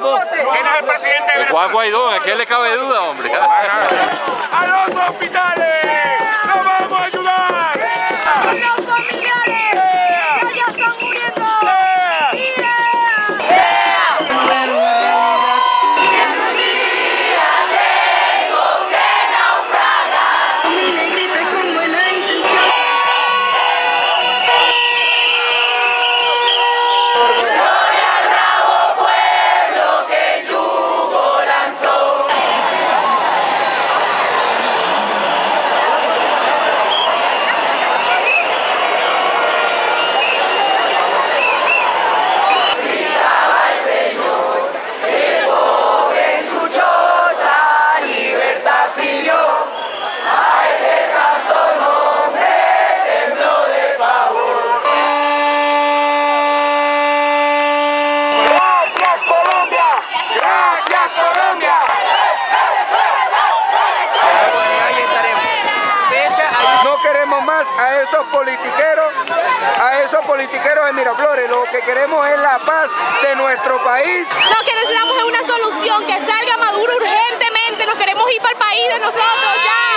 ¿Cómo? ¿Quién es el presidente de Venezuela? Juan Guaidó, ¿a quién le cabe duda, hombre? ¡A los hospitales! ¡Nos vamos a ayudar! ¡A los familiares! ¡Que ya están muriendo! A esos politiqueros de Miraflores, lo que queremos es la paz de nuestro país. Lo que necesitamos es una solución, que salga Maduro urgentemente, nos queremos ir para el país de nosotros ya.